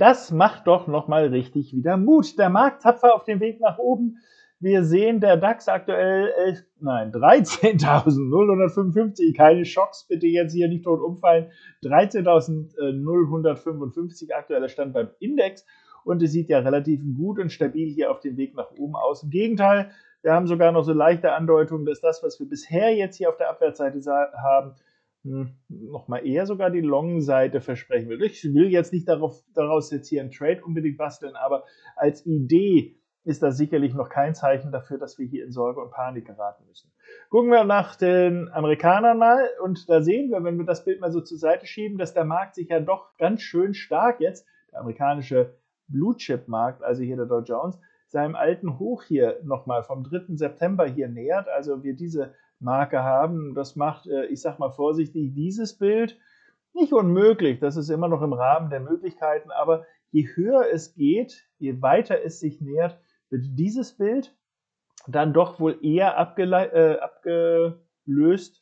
Das macht doch nochmal richtig wieder Mut. Der Markt tapfer auf dem Weg nach oben. Wir sehen, der DAX aktuell 13.055, keine Schocks, bitte jetzt hier nicht tot umfallen, 13.055 aktueller Stand beim Index und es sieht ja relativ gut und stabil hier auf dem Weg nach oben aus. Im Gegenteil, wir haben sogar noch so leichte Andeutungen, dass das, was wir bisher jetzt hier auf der Abwärtsseite haben, nochmal eher sogar die Long-Seite versprechen wird. Ich will jetzt nicht daraus jetzt hier einen Trade unbedingt basteln, aber als Idee ist das sicherlich noch kein Zeichen dafür, dass wir hier in Sorge und Panik geraten müssen. Gucken wir nach den Amerikanern mal und da sehen wir, wenn wir das Bild mal so zur Seite schieben, dass der Markt sich ja doch ganz schön stark jetzt, der amerikanische Blue-Chip-Markt, also hier der Dow Jones, seinem alten Hoch hier nochmal vom 3. September hier nähert, also wir diese Marke haben. Das macht, ich sag mal vorsichtig, dieses Bild nicht unmöglich, das ist immer noch im Rahmen der Möglichkeiten, aber je höher es geht, je weiter es sich nähert, wird dieses Bild dann doch wohl eher abgelöst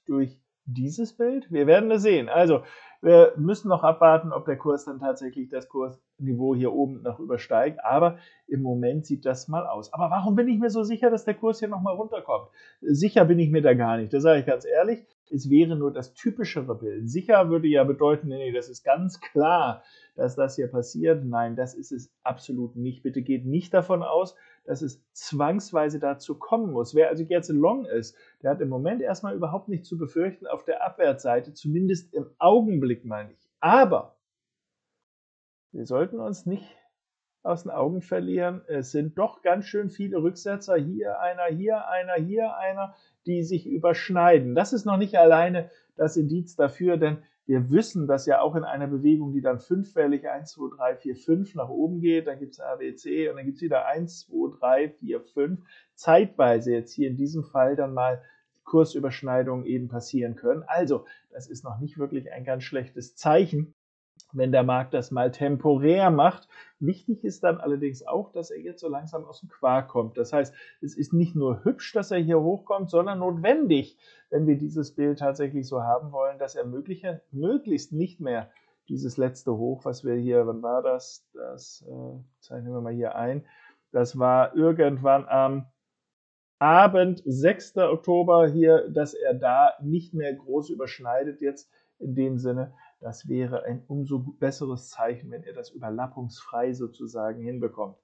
durch dieses Bild? Wir werden es sehen. Also, wir müssen noch abwarten, ob der Kurs dann tatsächlich das Kursniveau hier oben noch übersteigt. Aber im Moment sieht das mal aus. Aber warum bin ich mir so sicher, dass der Kurs hier nochmal runterkommt? Sicher bin ich mir da gar nicht. Das sage ich ganz ehrlich. Es wäre nur das typischere Bild. Sicher würde ja bedeuten, nee, das ist ganz klar, dass das hier passiert. Nein, das ist es absolut nicht. Bitte geht nicht davon aus, dass es zwangsweise dazu kommen muss. Wer also jetzt long ist, der hat im Moment erstmal überhaupt nichts zu befürchten auf der Abwärtsseite, zumindest im Augenblick mal nicht. Aber wir sollten uns nicht aus den Augen verlieren. Es sind doch ganz schön viele Rücksetzer. Hier einer, hier einer, hier einer, die sich überschneiden. Das ist noch nicht alleine das Indiz dafür, denn wir wissen, dass ja auch in einer Bewegung, die dann fünffällig 1, 2, 3, 4, 5 nach oben geht, dann gibt es ABC und dann gibt es wieder 1, 2, 3, 4, 5, zeitweise jetzt hier in diesem Fall dann mal Kursüberschneidungen eben passieren können. Also, das ist noch nicht wirklich ein ganz schlechtes Zeichen, wenn der Markt das mal temporär macht. Wichtig ist dann allerdings auch, dass er jetzt so langsam aus dem Quark kommt. Das heißt, es ist nicht nur hübsch, dass er hier hochkommt, sondern notwendig, wenn wir dieses Bild tatsächlich so haben wollen, dass er möglichst nicht mehr dieses letzte Hoch, was wir hier, wann war das? Das zeichnen wir mal hier ein. Das war irgendwann am Abend, 6. Oktober hier, dass er da nicht mehr groß überschneidet jetzt in dem Sinne. Das wäre ein umso besseres Zeichen, wenn er das überlappungsfrei sozusagen hinbekommt.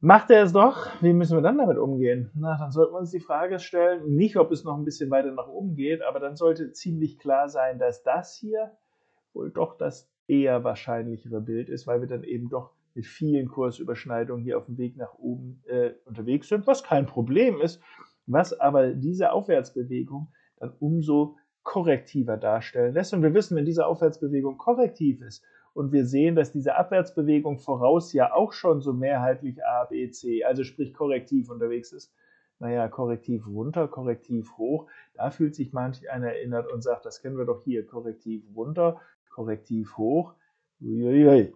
Macht er es doch, wie müssen wir dann damit umgehen? Na, dann sollten wir uns die Frage stellen, nicht ob es noch ein bisschen weiter nach oben geht, aber dann sollte ziemlich klar sein, dass das hier wohl doch das eher wahrscheinlichere Bild ist, weil wir dann eben doch mit vielen Kursüberschneidungen hier auf dem Weg nach oben unterwegs sind, was kein Problem ist, was aber diese Aufwärtsbewegung dann umso korrektiver darstellen lässt. Und wir wissen, wenn diese Aufwärtsbewegung korrektiv ist und wir sehen, dass diese Abwärtsbewegung voraus ja auch schon so mehrheitlich A, B, C, also sprich korrektiv unterwegs ist, naja, korrektiv runter, korrektiv hoch, da fühlt sich manch einer erinnert und sagt, das kennen wir doch hier, korrektiv runter, korrektiv hoch, uiuiui.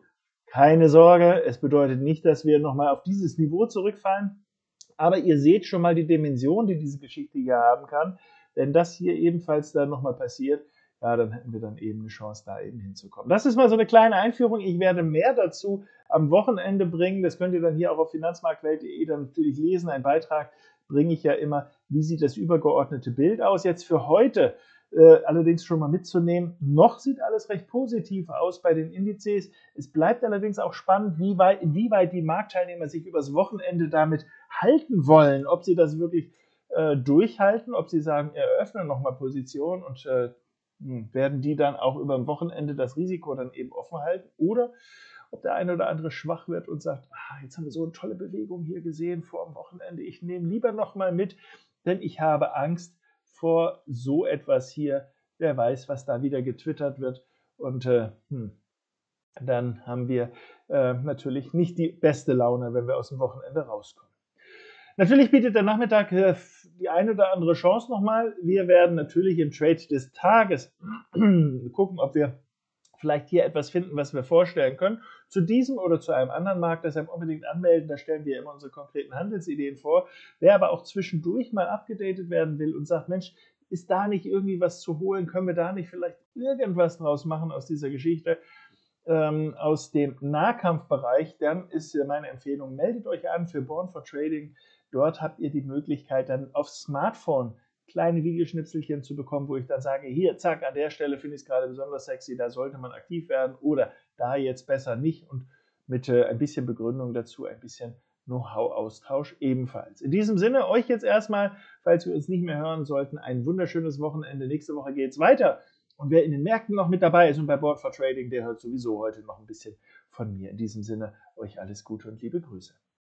Keine Sorge, es bedeutet nicht, dass wir nochmal auf dieses Niveau zurückfallen, aber ihr seht schon mal die Dimension, die diese Geschichte hier haben kann. Wenn das hier ebenfalls dann nochmal passiert, ja, dann hätten wir dann eben eine Chance, da eben hinzukommen. Das ist mal so eine kleine Einführung. Ich werde mehr dazu am Wochenende bringen. Das könnt ihr dann hier auch auf finanzmarktwelt.de dann natürlich lesen. Ein Beitrag bringe ich ja immer, wie sieht das übergeordnete Bild aus. Jetzt für heute allerdings schon mal mitzunehmen, noch sieht alles recht positiv aus bei den Indizes. Es bleibt allerdings auch spannend, inwieweit die Marktteilnehmer sich übers Wochenende damit halten wollen, ob sie das wirklich durchhalten, ob sie sagen, eröffnen nochmal Positionen und werden die dann auch über dem Wochenende das Risiko dann eben offen halten oder ob der eine oder andere schwach wird und sagt, jetzt haben wir so eine tolle Bewegung hier gesehen vor dem Wochenende, ich nehme lieber nochmal mit, denn ich habe Angst vor so etwas hier, wer weiß, was da wieder getwittert wird und dann haben wir natürlich nicht die beste Laune, wenn wir aus dem Wochenende rauskommen. Natürlich bietet der Nachmittag die eine oder andere Chance nochmal. Wir werden natürlich im Trade des Tages gucken, ob wir vielleicht hier etwas finden, was wir vorstellen können. Zu diesem oder zu einem anderen Markt, deshalb unbedingt anmelden. Da stellen wir immer unsere konkreten Handelsideen vor. Wer aber auch zwischendurch mal abgedatet werden will und sagt, Mensch, ist da nicht irgendwie was zu holen? Können wir da nicht vielleicht irgendwas draus machen aus dieser Geschichte? aus dem Nahkampfbereich, dann ist meine Empfehlung, meldet euch an für Born4Trading. Dort habt ihr die Möglichkeit, dann aufs Smartphone kleine Videoschnipselchen zu bekommen, wo ich dann sage, hier, zack, an der Stelle finde ich es gerade besonders sexy, da sollte man aktiv werden oder da jetzt besser nicht, und mit ein bisschen Begründung dazu, ein bisschen Know-how-Austausch ebenfalls. In diesem Sinne, euch jetzt erstmal, falls wir uns nicht mehr hören sollten, ein wunderschönes Wochenende. Nächste Woche geht es weiter. Und wer in den Märkten noch mit dabei ist und bei Born4Trading, der hört sowieso heute noch ein bisschen von mir. In diesem Sinne, euch alles Gute und liebe Grüße.